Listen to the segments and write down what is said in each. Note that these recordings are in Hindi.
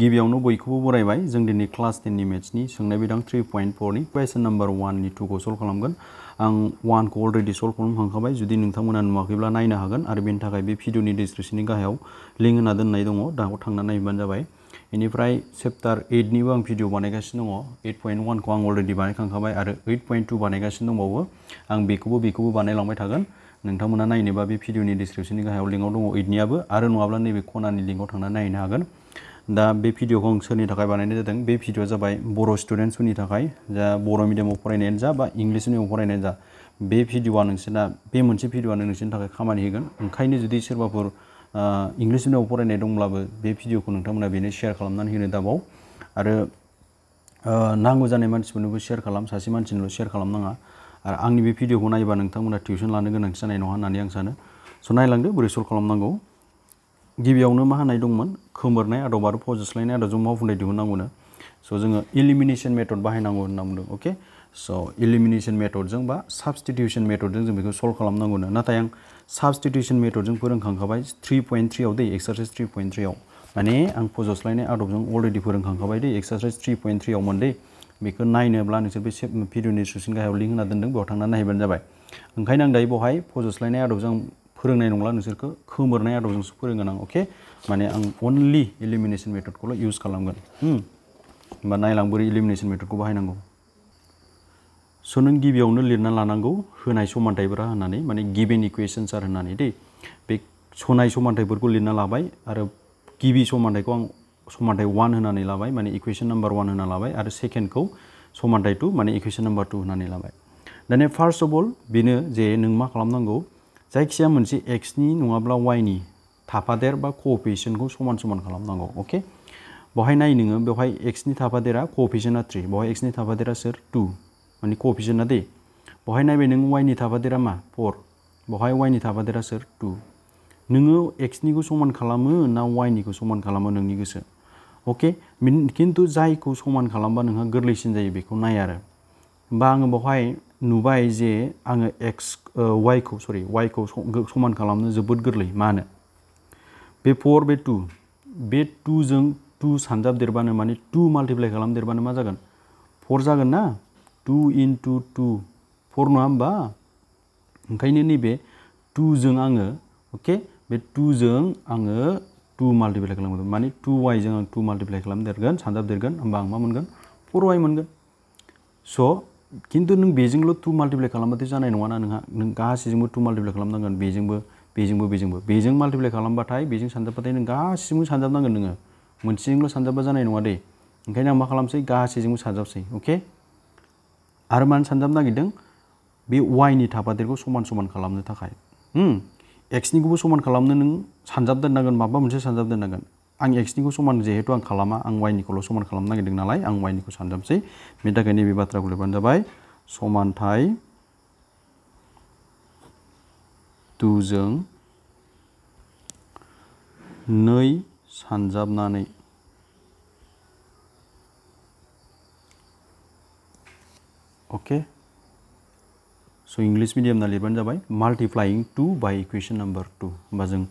गिबियावनो बयखौबो बरायबाय जों दिनै क्लास 10 नि मैथ्सनि सोंनाय बिदां 3.4 नि क्वेश्चन नम्बर 1 नि 2 खौ सल्व खालामगोन आं 1 खौ ऑलरेडी सल्व खालामखांबाय जुदि नोंथांमोना नुवाखैब्ला नायनो हागोन आरो बेनि थाखाय बे भिडिअनि डिस्क्रिप्शननि गाहायाव लिंक होना दोननाय दङ दाखौ थांनानै नायबानो जाबाय बेनिफ्राय चैप्टार 8 निबो आं भिडिअ बानायगासिनो दङ 8.1 खौ आं ऑलरेडी बानायखांखाबाय आरो 8.2 बानायगासिनो दंबावो आं बेखौबो बानायलांबाय थागोन नोंथांमोना नायनोबा बे भिडिअनि डिस्क्रिप्शननि गाहायाव लिंकआव दङ 8 नियाबो आरो नङाब्ला नैबे खनानि लिंकआव थांनानै नायनो हागोन दा बे भिडिअखौ आं सोरनि थाखाय बानायनाय जादों बे भिडिअआ जाबाय बर' स्टुडेन्ट्सफोरनि थाखाय जा बर' मिडियामाव फरायनायानो जा बा इंलिश मिडियामाव फरायनायानो जा बे भिडिअआ नोंसिना बे मोनसे भिडिअआनो नोंसिनि थाखाय खामानि होगोन ओंखायनो जुदि सोरबाफोर इंलिश मिडियामाव फरायनाय दंब्लाबो बे भिडिअखौ नोंथांमोना बेनो शेयार खालामनानै होनो दाबाव आरो नांगौ जानाय मानसिफोरनोबो शेयार खालाम सासे मानसिनोल' शेयार खालामनाङा आरो आंनि बे भिडिअखौ नायबा नोंथांमोना टिउशन लानो गोनांथि जानाय नङा होननानै आं सानो स' नायलांदो बोरै सल्व खालामनांगौ गिबियावनो मा हानाय दंमोन खोमोरनाय आदब आरो फोजोबस्लायनाय आदबजों मा फुंदै दिहुननांगौनो सो जोङो एलिमिनेशन मेथड बाहायनांगौ होनना बुंदों ओके सो एलिमिनेशन मेथडजों बा सबस्टिट्यूशन मेथडजों जों बेखौ सल्व खालामनांगौनो नाथाय आं सबस्टिट्यूशन मेथडजों फोरोंखांखाबाय 3.3 आव दे एक्सरसाइज 3.3 आव माने आं फोजोबस्लायनाय आदबजों ऑलरेडी फोरोंखांखाबाय दे एक्सरसाइज 3.3 आव मोनदे बेखौ नायनोब्ला नोंसोर बे भिडिअनि डिस्क्रिप्शन गाहायाव लिंक होना दोनदों बेयाव थांनानै नायबानो जाबाय ओंखायनो आं दायो बेवहाय फोजोबस्लायनाय आदबजों फोरोंनाय नंला नोंसोरखौ खोमोरनाय आदबजोंसो फोरोंगोन आं ओके माने आं ओनलि एलिमिनेशन मेथडखौल' इउज खालामगोन होमबा नायलां बोरै एलिमिनेशन मेथडखौ बाहायनांगौ सो नों गिबियावनो लिरना लानांगौ होनाय समानथायफोरा होननानै माने गिवन इक्वेशन्स आर होननानै दे बे होनाय समानथायफोरखौ लिरना लाबाय आरो गिबि समानथायखौ आं समानथाय 1 होननानै लाबाय माने इक्वेशन नम्बर 1 होनना लाबाय आरो सेकेन्डखौ समानथाय 2 माने इक्वेशन नम्बर 2 होननानै लाबाय दाने फर्स्ट अफ ऑल बेनो जे नों मा खालामनांगौ जायखिया मोनसे x नि नङाब्ला y नि थाफादेर बा कोएफिसिएंटखौ समान समान खालामनांगौ ओके बहाय नाय नोङो बेवहाय x नि थाफादेरा कोएफिसिएंटआ 3 बहाय x नि थाफादेरा सोर 2 माने कोएफिसिएंटआ दे बहाय नायबाय नों y नि थाफादेरा मा 4 बहाय y नि थाफादेरा सोर 2 नोङो x निखौ समान खालामो ना y निखौ समान खालामो नोंनि गोसो ओके किन्तु जायखौ समान खालामबा नोंहा गोरलैसिन जायो बेखौ नाय आरो बा आङो बहाय नुबाय जे आङो x y को समान खालामनो जोबोद गोरलै मानो बे 4 बे 2 जों 2 सानजाब देरबानो माने 2 मल्टिप्लाई खालाम देरबानो मा जागोन 4 जागोन ना 2 * 2 4 नङा होमबा ओंखायनो नैबे 2 जों आङो ओके बे 2 जों आङो 2 मल्टिप्लाई खालामगोन माने 2y जों आं 2 मल्टिप्लाई खालाम देरगोन सानजाब देरगोन होमबा आं मा मोनगोन 4y मोनगोन सो किन्तु नों बेजोंल' 2 मल्टिप्लाई खालामबाथाय जानाय नङा ना नोंहा नों गासैजोंबो 2 मल्टिप्लाई खालामनांगोन बेजोंबो बेजों मल्टिप्लाई खालामबाथाय बेजों सानजाबबाथाय नों गासैजोंबो सानजाबनांगोन नोङो मोनसेजोंल' सानजाबबा जानाय नङा दे ओंखायनो आं मा खालामसै गासैजोंबो सानजाबसै ओके आरो मान सानजाबनो नागिरदों बे y नि थाफादेरखौ समान समान खालामनो थाखाय x निखौबो समान खालामनो नों सानजाब दोननांगोन माबा मोनसे सानजाब दोननांगोन आं x निखौ समान जेहेतु आं खालामा आं y निखौल' समान खालामनो नागिरदों नालाय आं y निखौ सानजाबसै बेनि थाखाय नैबे बाथ्राखौ लिरबानो जाबाय समानथाय 2 जों 2 सानजाबनानै ओके सो इंलिश मिडियामना लिरबानो जाबाय मल्टिप्लाइंग 2 बाय इक्वेशन नम्बर 2 होमबा जों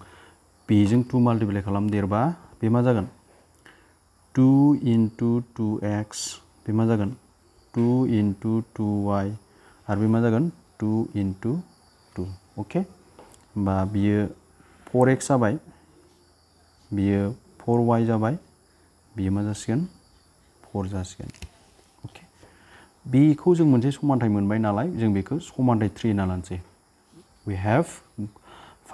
बेजों 2 मल्टिप्लाई खालाम देरबा बे मा जागोन 2 * 2x बे मा जागोन 2 * 2y आरो बे मा जागोन 2 * 2 ओके बा बियो 4x जाबाय बियो 4y जाबाय बियो मा जासिगोन 4 जासिगोन ओके बेखौ जों मोनसे समानथाय मोनबाय नालाय जों बेखौ समानथाय 3 होनना लानोसै we have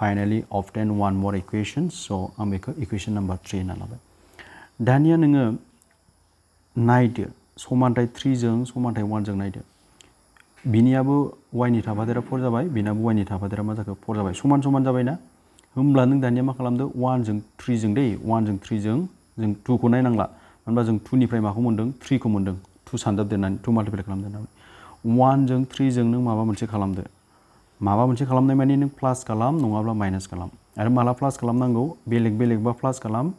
finally obtain one more equation so आं बेखौ equation number 3 होनना लाबाय दानिया नोङो नायदो समानथाय 3 जों समानथाय 1 जों नायदो बिनियाबो y नि थाफादेरा 4 जाबाय बिनाबो y नि थाफादेरा मा जाखो 4 जाबाय समान समान जाबाय ना होमब्ला नों दानिया मा खालामदो 1 जों 3 जों दे 1 जों 3 जों जों 2 खौ नायनांला मानोबा जों 2 निफ्राय माखौ मोनदों 3 खौ मोनदों 2 सानजाब देरनानै 2 मल्टिप्लाई खालामदेरनानै 1 जों 3 जों नों माबा मोनसे खालामदो माबा मोनसे खालामनाय माने नों प्लास खालाम नङाब्ला माइनास खालाम आरो माला प्लास खालामनांगौ बेलेग बेलेगबा प्लास खालाम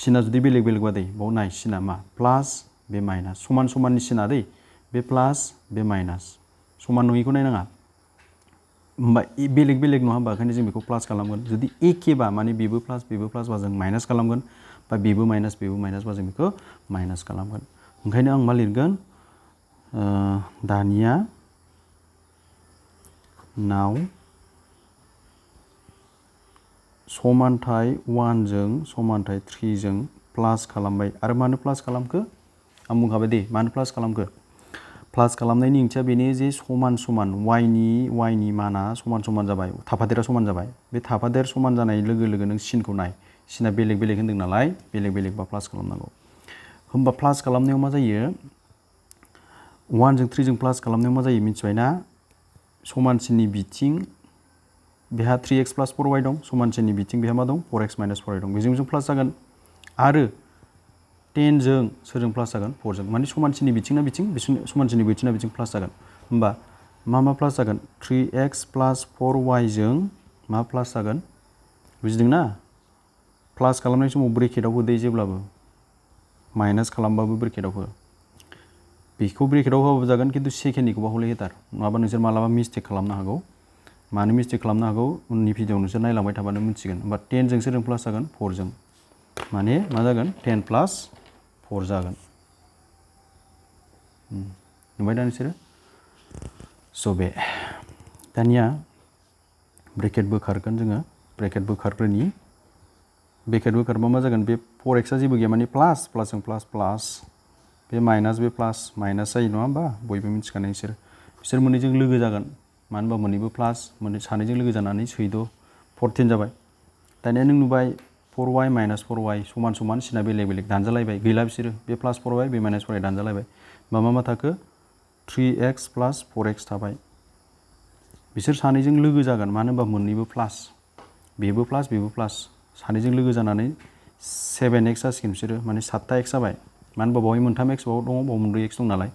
सिना जुदि बेलेग बेलेगबा दै बाव नाय सिना मा प्लास बे माइनास समान समाननि सिना दै बे प्लास बे माइनास समान नङिखौ नायनाङा होमबा बेलेग बेलेग नङा होमबा ओंखायनो जों बेखौ प्लास खालामगोन जुदि एखेबा माने बेबो प्लास बा जों माइनास खालामगोन बा बेबो माइनस बा जों बेखौ माइनस खालामगोन। ओंखायनो आं मा लिरगोन दानिया नाव समानथाय 1 जों समानथाय 3 जों प्लास खालामबाय। आरो मानो प्लास खालामखो आं बुंखाबाय दे मानो प्लास खालामखो। प्लास खालामनायनि ओंथिया बेनो जे समान समान y नि माना समान समान जाबाय, थाफादेरा समान जाबाय। बे थाफादेर समान जानाय लोगो लोगो नों सिनखौ नाय, सिना बेलेग बेलेग होनदों नालाय बेलेग बेलेग बा प्लास खालामनांगौ। होमबा प्लास खालामनायाव मा जायो 1 जों 3 जों प्लास खालामनायाव मा जायो मिथिबाय ना, समान सिननि बिथिं बेहा 3x + 4y दं, समान सिननि बिथिं बेहा मा दं 4x - 4y दं, बेजों जों प्लास जागोन। आरो 10 जों सोरजों प्लास जागोन 4 जों, माने समान सिननि बिथिंना बिथिं समान सिननि बिथिंना बिथिं प्लास जागोन। होमबा मा मा प्लास जागोन 3x + 4y जों मा प्लास जागोन, बुजिदोंना? प्लास खालामनाय समाव ब्रेकेटाव होदो, जेब्लाबो माइनास खालामबाबो ब्रेकेटाव हो, बेखौ ब्रेकेटाव होबाबो जागोन खिन्थु सेकेन्डनिखौबा हले होथार, नङाबा नोंसोर मालाबा मिस्टेक खालामनो हागौ। मानो मिस्टेक खालामनो हागौ उननि भिडिअआव नोंसोर नायलांबाय थाबानो मिथिगोन। होमबा 10 जों सोरजों प्लास जागोन 4 जों, माने मा जागोन 10 प्लास 4 जागोन। नुबाय दा नोंसोरो? स' बे दानिया ब्रेकेट बोखारगोन जोङो, ब्रेकेट बोखारबा मा जागोन बे 4x आ जेबो गैया माने प्लास प्लासजों प्लास प्लास, बे प्लास माइनास जायो नङा होमबा, बयबो मिथिखानाय नोंसोर। बिसोर मोननैजों लोगो जागोन, मानो होनबा मोननैबो प्लास, मोननै सानैजों लोगो जानानै सैद' 14 जाबाय। दानिया नों नुबाय 4y - 4y समान समान सिना बेलेग बेलेग दानजालायबाय, गैला बिसोरो, बे प्लास 4y बे माइनास 4y दानजालायबाय। होमबा मा मा थाखो 3x + 4x थाबाय। बिसोर सानैजों लोगो जागोन, मानो होनबा मोननैबो प्लास, बेबो प्लास बेबो प्लास, सानैजों लोगो जानानै 7x जासिगोन बिसोरो, माने 7x जाबाय। मानो होनबा बावहाय 3x बाव दङ, बाव 4x दं नालाय।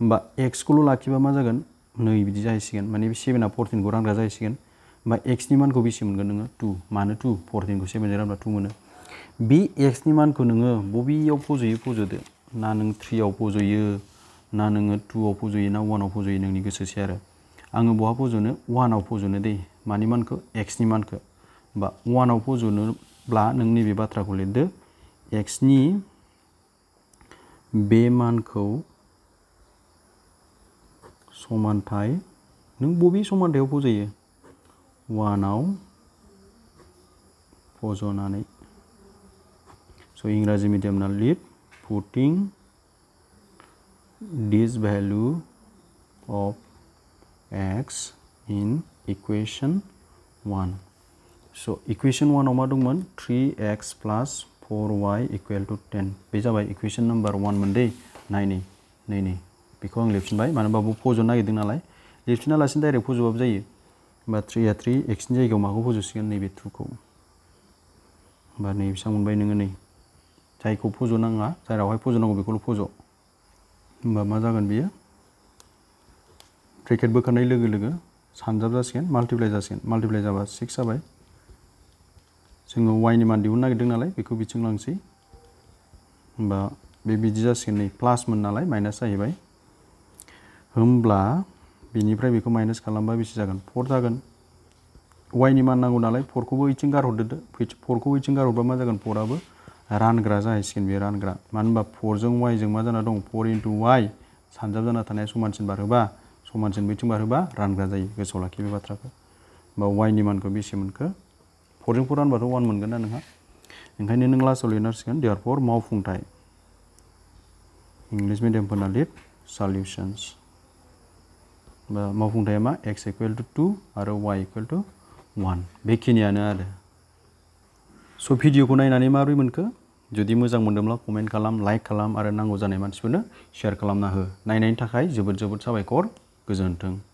होमबा x खौल' लाखिबा मा जागोन 2 बिदि जाहैसिगोन, माने बे 7 आ 14 खौ रानग्रा जाहैसिगोन। होमबा x नि मानखौ बेसे मोनगोन नोङो 2, मानो 2 14 खौ 7 जों रानबा 2 मोनो। बे x नि मानखौ नोङो बबेयाव फज'यो फज'दो, ना नों 3 आव फज'यो ना नोङो 2 आव फज'यो ना 1 आव फज'यो नोंनि गोसोसै आरो। आङो बहा फज'नो 1 आव फज'नो दै, मानि मानखौ x नि मानखौ। होमबा 1 आव फज'नोब्ला नों नैबे बाथ्राखौ लिरदो x नि बे मानखौ समानथाय नों बबे समानथायाव फज'यो 1 आव फज'नानै। सो इंराजि मिडियामना लिर putting this value of x in equation 1। So equation 1 आव मा दंमोन 3x + 4y = 10, बे जाबाय इक्वेशन नम्बर 1 मोनदे। नायनि बेखौ आं लिरफिनबाय, मानो होनबा बो फज'नो नागिरदों नालाय, लिरफिना लासिनो डाइरेक्ट फज'बाबो जायो। होमबा 3 आ 3 x नि जायगायाव माखौ फज'सिगोन नैबे 2 खौ। होमबा नै बेसेबां मोनबाय नोङो, नै जायखौ फज'नाङा जेरावहाय फज'नांगौ बेखौल' फज'। होमबा मा जागोन बेयो ब्रेकेट बोखारनाय लोगो लोगो सानजाब जासिगोन, माल्टिप्लाइ जासिगोन, माल्टिप्लाइ जाबा 6 जाबाय। जोङो y नि मान दिहुननो नागिरदों नालाय बेखौ बिथिं लांसै। होमबा बे बिदि जासिगोन, नै प्लासमोन नालाय माइनास जाहैबाय। होमब्ला बेनिफ्राय बेखौ माइनास खालामबा बेसे जागोन 4 जागोन। y नि मान नांगौ नालाय 4 खौबो इथिं गारहरदो, 4 खौ इथिं गारहरबा मा जागोन 4 आबो रानग्रा जाहैसिगोन, बे रानग्रा। मानो होनबा 4 जों y जों मा जाना दं 4 * y सानजाब जाना थानाया समानसिन बारहोबा समानसिन बैथिं बारहोबा रानग्रा जायो, गोसोआव लाखि बे बाथ्राखौ। होमबा y नि मानखौ बेसे मोनखो 4 जों 4 रानबाथ' 1 मोनगोन ना नोंहा, ओंखायनो नों लास्टआव लिरनांसिगोन देयारफोर मावफुंथाय, इंलिश मिडियाम फोरना लिर सल्युशनस। बा मावफुंथाया मा x = 2 आरो y = 1, बेखिनियानो आरो। स' भिडिअखौ नायनानै माबोरै मोनखो, जुदि मोजां मोनदोंब्ला कमेन्ट खालाम, लाइक खालाम आरो नांगौ जानाय मानसिफोरनो शेयार खालामना हो। नायनायनि थाखाय जोबोद जोबोद साबायखर, गोजोन्थों।